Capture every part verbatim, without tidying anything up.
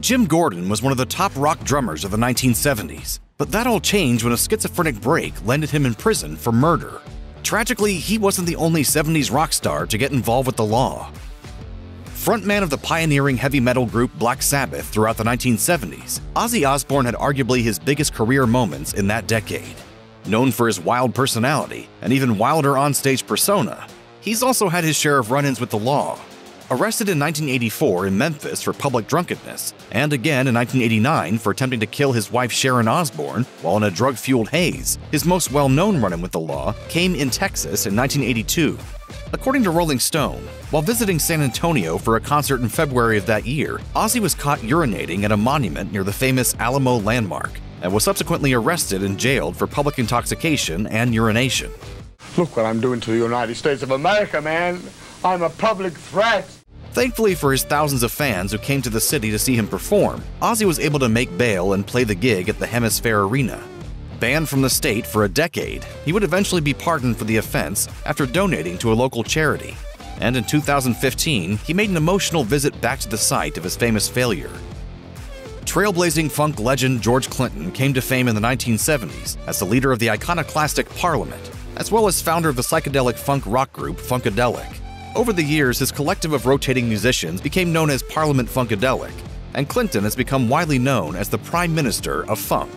Jim Gordon was one of the top rock drummers of the nineteen seventies, but that all changed when a schizophrenic break landed him in prison for murder. Tragically, he wasn't the only seventies rock star to get involved with the law. Frontman of the pioneering heavy metal group Black Sabbath throughout the nineteen seventies, Ozzy Osbourne had arguably his biggest career moments in that decade. Known for his wild personality and even wilder onstage persona, he's also had his share of run-ins with the law. Arrested in nineteen eighty-four in Memphis for public drunkenness, and again in nineteen eighty-nine for attempting to kill his wife Sharon Osbourne while in a drug-fueled haze, his most well-known run-in with the law came in Texas in nineteen eighty-two. According to Rolling Stone, while visiting San Antonio for a concert in February of that year, Ozzy was caught urinating at a monument near the famous Alamo landmark and was subsequently arrested and jailed for public intoxication and urination. Look what I'm doing to the United States of America, man! I'm a public threat! Thankfully for his thousands of fans who came to the city to see him perform, Ozzy was able to make bail and play the gig at the Hemisfair Arena. Banned from the state for a decade, he would eventually be pardoned for the offense after donating to a local charity. And in two thousand fifteen, he made an emotional visit back to the site of his famous failure. Trailblazing funk legend George Clinton came to fame in the nineteen seventies as the leader of the iconoclastic Parliament, as well as founder of the psychedelic funk rock group Funkadelic. Over the years, his collective of rotating musicians became known as Parliament Funkadelic, and Clinton has become widely known as the Prime Minister of Funk.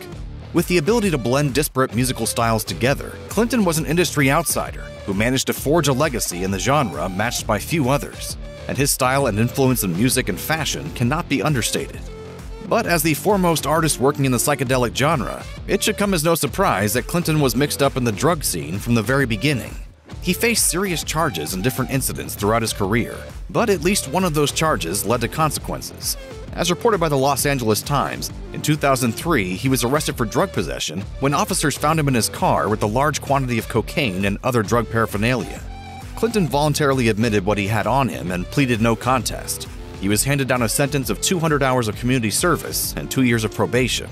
With the ability to blend disparate musical styles together, Clinton was an industry outsider who managed to forge a legacy in the genre matched by few others, and his style and influence in music and fashion cannot be understated. But as the foremost artist working in the psychedelic genre, it should come as no surprise that Clinton was mixed up in the drug scene from the very beginning. He faced serious charges and different incidents throughout his career, but at least one of those charges led to consequences. As reported by the Los Angeles Times, in two thousand three, he was arrested for drug possession when officers found him in his car with a large quantity of cocaine and other drug paraphernalia. Clinton voluntarily admitted what he had on him and pleaded no contest. He was handed down a sentence of two hundred hours of community service and two years of probation.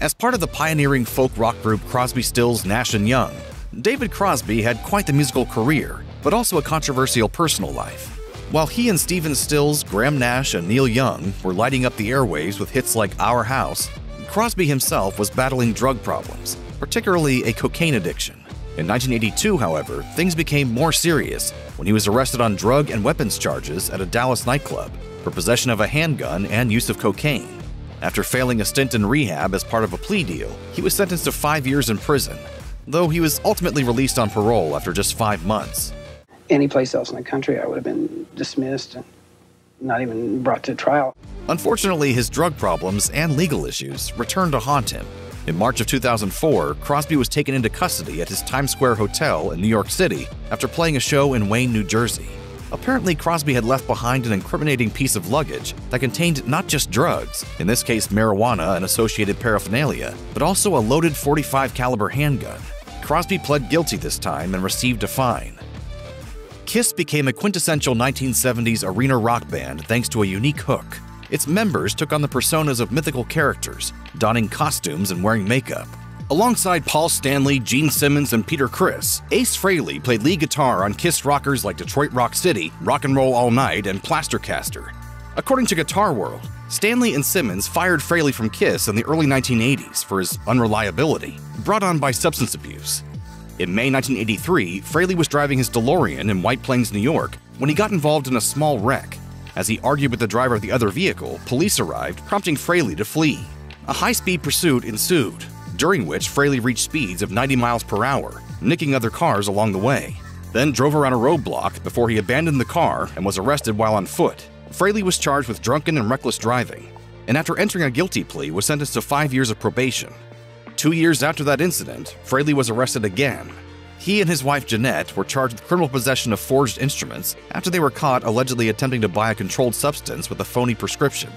As part of the pioneering folk rock group Crosby, Stills, Nash and Young, David Crosby had quite the musical career, but also a controversial personal life. While he and Stephen Stills, Graham Nash, and Neil Young were lighting up the airwaves with hits like Our House, Crosby himself was battling drug problems, particularly a cocaine addiction. In nineteen eighty-two, however, things became more serious when he was arrested on drug and weapons charges at a Dallas nightclub for possession of a handgun and use of cocaine. After failing a stint in rehab as part of a plea deal, he was sentenced to five years in prison, though he was ultimately released on parole after just five months. Any place else in the country, I would have been dismissed and not even brought to trial. Unfortunately, his drug problems and legal issues returned to haunt him. In March of two thousand four, Crosby was taken into custody at his Times Square hotel in New York City after playing a show in Wayne, New Jersey. Apparently, Crosby had left behind an incriminating piece of luggage that contained not just drugs, in this case marijuana and associated paraphernalia, but also a loaded forty-five caliber handgun. Crosby pled guilty this time and received a fine. KISS became a quintessential nineteen seventies arena rock band thanks to a unique hook. Its members took on the personas of mythical characters, donning costumes and wearing makeup. Alongside Paul Stanley, Gene Simmons, and Peter Criss, Ace Frehley played lead guitar on KISS rockers like Detroit Rock City, Rock and Roll All Night, and Plastercaster. According to Guitar World, Stanley and Simmons fired Frehley from KISS in the early nineteen eighties for his unreliability, brought on by substance abuse. In May nineteen eighty-three, Frehley was driving his DeLorean in White Plains, New York, when he got involved in a small wreck. As he argued with the driver of the other vehicle, police arrived, prompting Frehley to flee. A high-speed pursuit ensued, during which Frehley reached speeds of ninety miles per hour, nicking other cars along the way, then drove around a roadblock before he abandoned the car and was arrested while on foot. Frehley was charged with drunken and reckless driving, and after entering a guilty plea was sentenced to five years of probation. Two years after that incident, Frehley was arrested again. He and his wife Jeanette were charged with criminal possession of forged instruments after they were caught allegedly attempting to buy a controlled substance with a phony prescription.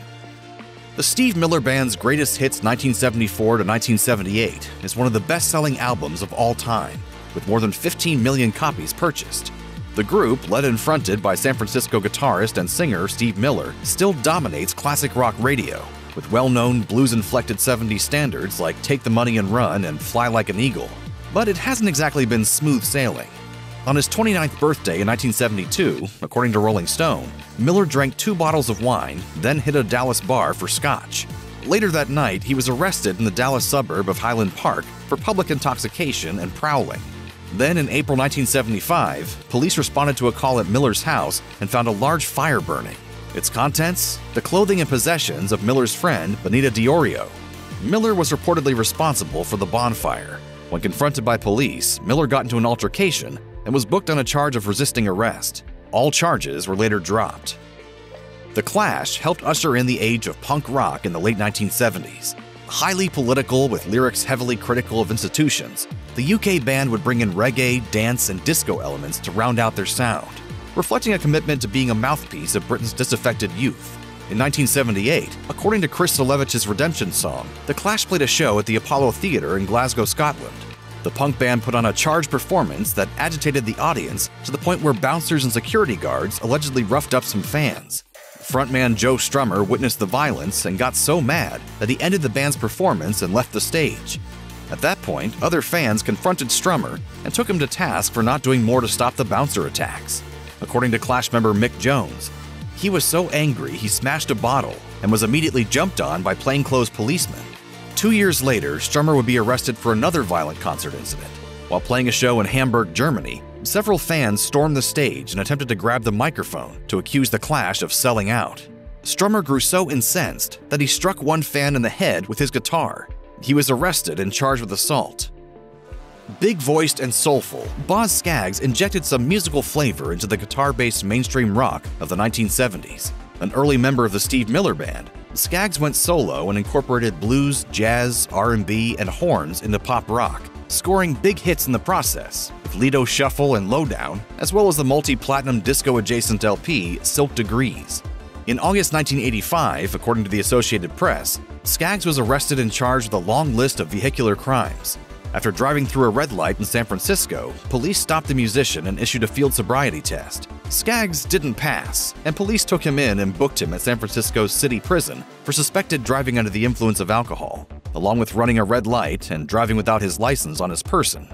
The Steve Miller Band's Greatest Hits nineteen seventy-four to nineteen seventy-eight is one of the best-selling albums of all time, with more than fifteen million copies purchased. The group, led and fronted by San Francisco guitarist and singer Steve Miller, still dominates classic rock radio, with well-known blues-inflected seventies standards like Take the Money and Run and Fly Like an Eagle. But it hasn't exactly been smooth sailing. On his twenty-ninth birthday in nineteen seventy-two, according to Rolling Stone, Miller drank two bottles of wine, then hit a Dallas bar for scotch. Later that night, he was arrested in the Dallas suburb of Highland Park for public intoxication and prowling. Then, in April nineteen seventy-five, police responded to a call at Miller's house and found a large fire burning. Its contents? The clothing and possessions of Miller's friend, Benita DiOrio. Miller was reportedly responsible for the bonfire. When confronted by police, Miller got into an altercation and was booked on a charge of resisting arrest. All charges were later dropped. The Clash helped usher in the age of punk rock in the late nineteen seventies. Highly political with lyrics heavily critical of institutions, the U K band would bring in reggae, dance, and disco elements to round out their sound, reflecting a commitment to being a mouthpiece of Britain's disaffected youth. In nineteen seventy-eight, according to Chris Salevich's redemption song, The Clash played a show at the Apollo Theatre in Glasgow, Scotland. The punk band put on a charged performance that agitated the audience to the point where bouncers and security guards allegedly roughed up some fans. Frontman Joe Strummer witnessed the violence and got so mad that he ended the band's performance and left the stage. At that point, other fans confronted Strummer and took him to task for not doing more to stop the bouncer attacks. According to Clash member Mick Jones, he was so angry he smashed a bottle and was immediately jumped on by plainclothes policemen. Two years later, Strummer would be arrested for another violent concert incident. While playing a show in Hamburg, Germany, several fans stormed the stage and attempted to grab the microphone to accuse the Clash of selling out. Strummer grew so incensed that he struck one fan in the head with his guitar. He was arrested and charged with assault. Big-voiced and soulful, Boz Scaggs injected some musical flavor into the guitar-based mainstream rock of the nineteen seventies. An early member of the Steve Miller Band, Scaggs went solo and incorporated blues, jazz, R and B, and horns into pop rock, scoring big hits in the process, with Lido Shuffle and Lowdown, as well as the multi-platinum disco-adjacent L P, Silk Degrees. In August nineteen eighty-five, according to the Associated Press, Scaggs was arrested and charged with a long list of vehicular crimes. After driving through a red light in San Francisco, police stopped the musician and issued a field sobriety test. Scaggs didn't pass, and police took him in and booked him at San Francisco's city prison for suspected driving under the influence of alcohol, along with running a red light and driving without his license on his person.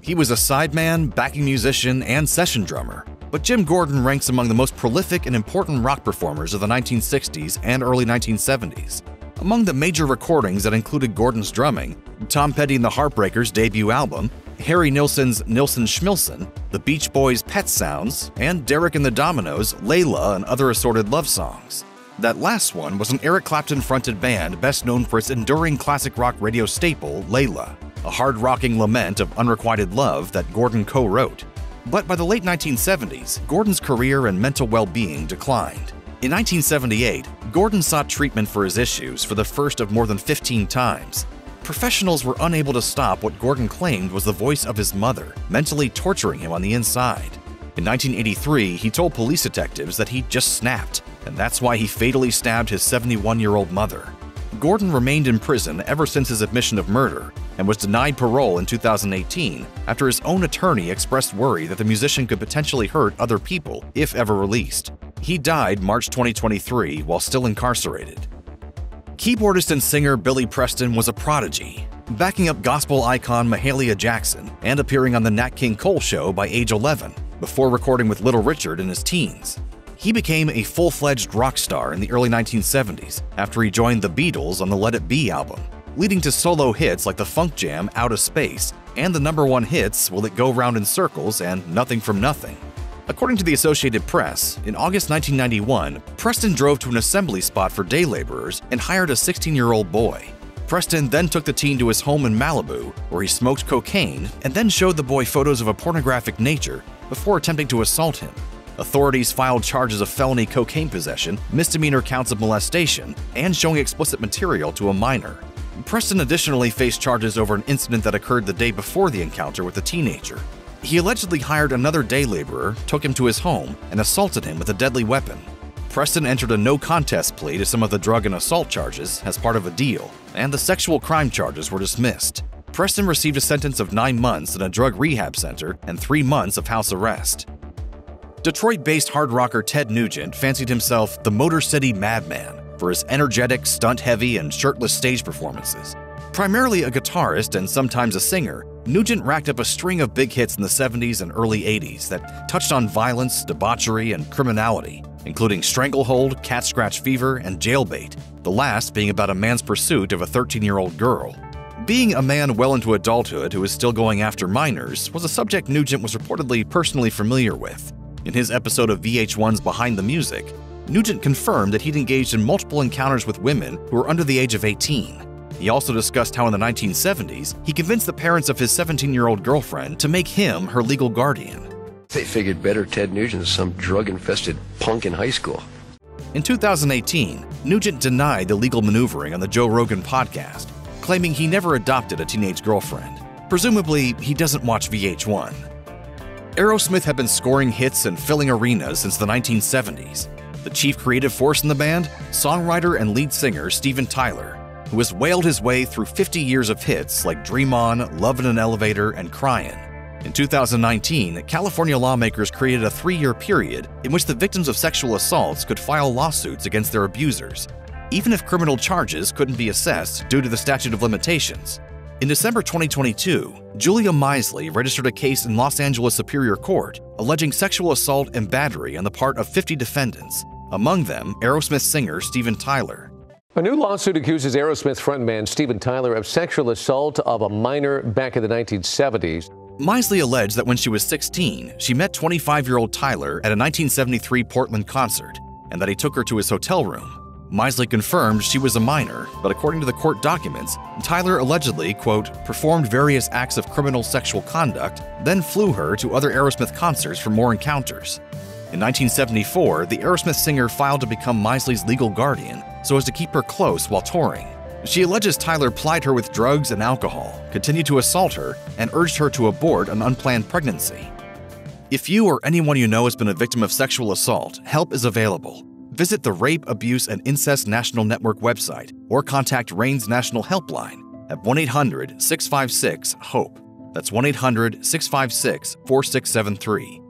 He was a sideman, backing musician, and session drummer, but Jim Gordon ranks among the most prolific and important rock performers of the nineteen sixties and early nineteen seventies. Among the major recordings that included Gordon's drumming, Tom Petty and the Heartbreakers' debut album, Harry Nilsson's Nilsson Schmilsson, the Beach Boys' Pet Sounds, and Derek and the Dominos' Layla and Other Assorted Love Songs. That last one was an Eric Clapton-fronted band best known for its enduring classic rock radio staple, Layla, a hard-rocking lament of unrequited love that Gordon co-wrote. But by the late nineteen seventies, Gordon's career and mental well-being declined. In nineteen seventy-eight, Gordon sought treatment for his issues for the first of more than fifteen times. Professionals were unable to stop what Gordon claimed was the voice of his mother, mentally torturing him on the inside. In nineteen eighty-three, he told police detectives that he just snapped, and that's why he fatally stabbed his seventy-one-year-old mother. Gordon remained in prison ever since his admission of murder and was denied parole in two thousand eighteen after his own attorney expressed worry that the musician could potentially hurt other people if ever released. He died March twenty twenty-three while still incarcerated. Keyboardist and singer Billy Preston was a prodigy, backing up gospel icon Mahalia Jackson and appearing on the Nat King Cole Show by age eleven, before recording with Little Richard in his teens. He became a full-fledged rock star in the early nineteen seventies after he joined the Beatles on the Let It Be album, leading to solo hits like the funk jam Out of Space and the number one hits Will It Go Round in Circles and Nothing from Nothing. According to the Associated Press, in August nineteen ninety-one, Preston drove to an assembly spot for day laborers and hired a sixteen-year-old boy. Preston then took the teen to his home in Malibu, where he smoked cocaine and then showed the boy photos of a pornographic nature before attempting to assault him. Authorities filed charges of felony cocaine possession, misdemeanor counts of molestation, and showing explicit material to a minor. Preston additionally faced charges over an incident that occurred the day before the encounter with the teenager. He allegedly hired another day laborer, took him to his home, and assaulted him with a deadly weapon. Preston entered a no-contest plea to some of the drug and assault charges as part of a deal, and the sexual crime charges were dismissed. Preston received a sentence of nine months in a drug rehab center and three months of house arrest. Detroit-based hard rocker Ted Nugent fancied himself the Motor City Madman for his energetic, stunt-heavy, and shirtless stage performances. Primarily a guitarist and sometimes a singer, Nugent racked up a string of big hits in the seventies and early eighties that touched on violence, debauchery, and criminality, including Stranglehold, Cat Scratch Fever, and Jailbait, the last being about a man's pursuit of a thirteen-year-old girl. Being a man well into adulthood who is still going after minors was a subject Nugent was reportedly personally familiar with. In his episode of V H one's Behind the Music, Nugent confirmed that he'd engaged in multiple encounters with women who were under the age of eighteen. He also discussed how in the nineteen seventies, he convinced the parents of his seventeen-year-old girlfriend to make him her legal guardian. They figured better Ted Nugent than some drug-infested punk in high school. In two thousand eighteen, Nugent denied the legal maneuvering on the Joe Rogan podcast, claiming he never adopted a teenage girlfriend. Presumably, he doesn't watch V H one. Aerosmith had been scoring hits and filling arenas since the nineteen seventies. The chief creative force in the band, songwriter and lead singer Steven Tyler, who has wailed his way through fifty years of hits like Dream On, Love in an Elevator, and Cryin'. In two thousand nineteen, California lawmakers created a three-year period in which the victims of sexual assaults could file lawsuits against their abusers, even if criminal charges couldn't be assessed due to the statute of limitations. In December twenty twenty-two, Julia Misley registered a case in Los Angeles Superior Court alleging sexual assault and battery on the part of fifty defendants, among them Aerosmith singer Steven Tyler. A new lawsuit accuses Aerosmith frontman Steven Tyler of sexual assault of a minor back in the nineteen seventies. Misley alleged that when she was sixteen, she met twenty-five-year-old Tyler at a nineteen seventy-three Portland concert, and that he took her to his hotel room. Misley confirmed she was a minor, but according to the court documents, Tyler allegedly, quote, performed various acts of criminal sexual conduct, then flew her to other Aerosmith concerts for more encounters. In nineteen seventy-four, the Aerosmith singer filed to become Misley's legal guardian so as to keep her close while touring. She alleges Tyler plied her with drugs and alcohol, continued to assault her, and urged her to abort an unplanned pregnancy. If you or anyone you know has been a victim of sexual assault, help is available. Visit the Rape, Abuse, and Incest National Network website or contact RAIN's National Helpline at one eight hundred, six five six, HOPE. That's one eight hundred, six five six, four six seven three.